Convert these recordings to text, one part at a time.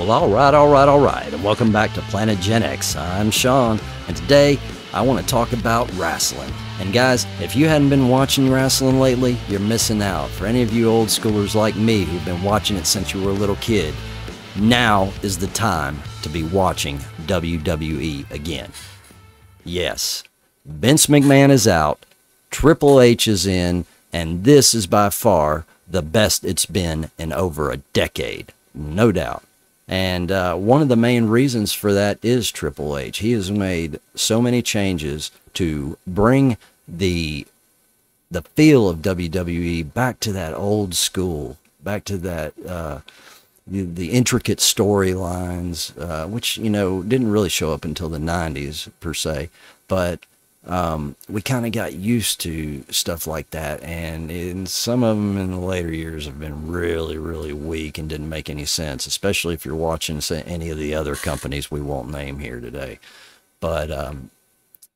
Well, all right, and welcome back to Planet Gen X. I'm Sean, and today I want to talk about wrestling. And guys, if you hadn't been watching wrestling lately, you're missing out. For any of you old schoolers like me who've been watching it since you were a little kid, now is the time to be watching WWE again. Yes, Vince McMahon is out, Triple H is in, and this is by far the best it's been in over a decade, no doubt. And one of the main reasons for that is Triple H. He has made so many changes to bring the feel of WWE back to that old school, back to that the intricate storylines, which, you know, didn't really show up until the 90s per se, but we kind of got used to stuff like that, and some of them in the later years have been really weak and didn't make any sense, especially if you're watching, say, any of the other companies we won't name here today. But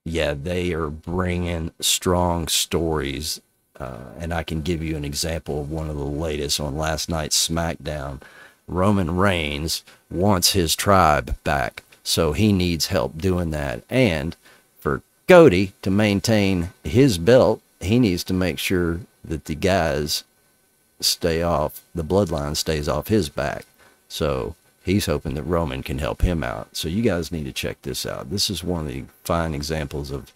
yeah, they are bringing strong stories, and I can give you an example of one of the latest. On last night's SmackDown, Roman Reigns wants his tribe back, so he needs help doing that. And Cody, to maintain his belt, he needs to make sure that the guys stay off, the bloodline stays off his back. So he's hoping that Roman can help him out. So you guys need to check this out. This is one of the fine examples of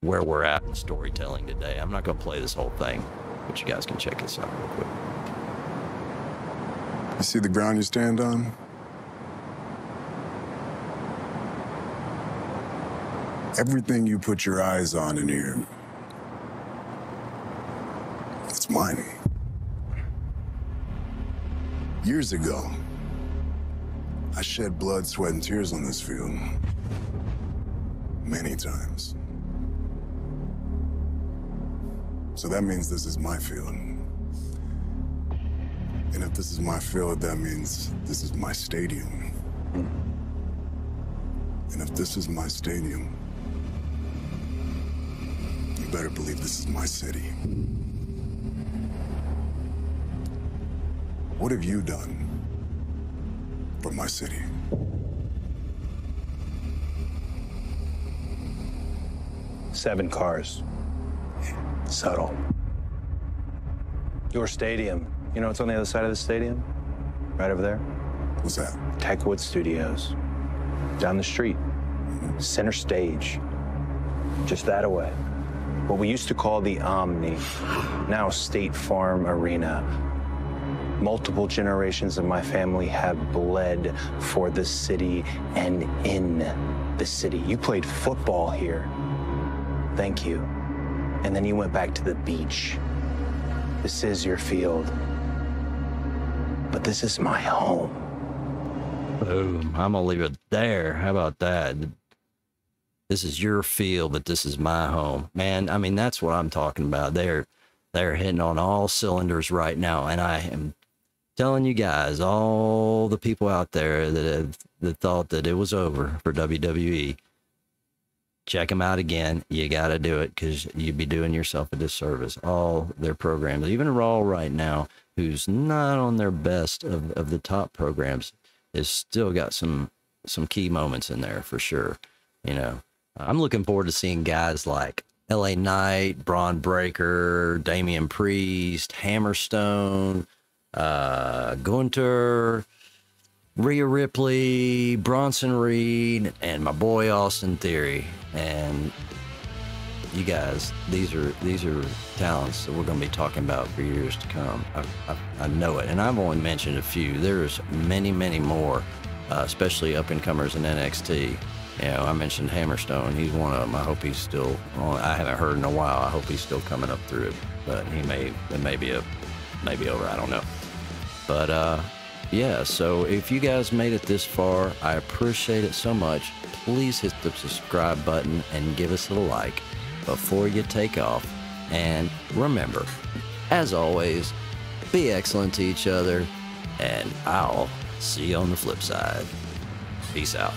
where we're at in storytelling today. I'm not going to play this whole thing, but you guys can check this out real quick. You see the ground you stand on? Everything you put your eyes on in here, it's mine. Years ago, I shed blood, sweat, and tears on this field. Many times. So that means this is my field. And if this is my field, that means this is my stadium. And if this is my stadium, you better believe this is my city. What have you done for my city? Seven cars. Subtle. Your stadium. You know what's on the other side of the stadium? Right over there? What's that? Techwood Studios. Down the street. Center stage. Just that away. What we used to call the Omni, now State Farm Arena. Multiple generations of my family have bled for the city and in the city. You played football here. Thank you. And then you went back to the beach. This is your field. But this is my home. Boom. I'm gonna leave it there. How about that? This is your field, but this is my home. Man, I mean, that's what I'm talking about. They're hitting on all cylinders right now. And I am telling you guys, all the people out there that thought that it was over for WWE, check them out again. You got to do it, because you'd be doing yourself a disservice. All their programs, even Raw right now, who's not on their best of the top programs, has still got some key moments in there for sure, you know. I'm looking forward to seeing guys like L.A. Knight, Braun Breaker, Damian Priest, Hammerstone, Gunther, Rhea Ripley, Bronson Reed, and my boy Austin Theory. And you guys, these are talents that we're going to be talking about for years to come. I know it, and I've only mentioned a few. There's many more, especially up-and-comers in NXT. You know, I mentioned Hammerstone. He's one of them. I hope he's still on. I haven't heard in a while. I hope he's still coming up through it. But he may be over. I don't know. But yeah, so if you guys made it this far, I appreciate it so much. Please hit the subscribe button and give us a like before you take off. And remember, as always, be excellent to each other. And I'll see you on the flip side. Peace out.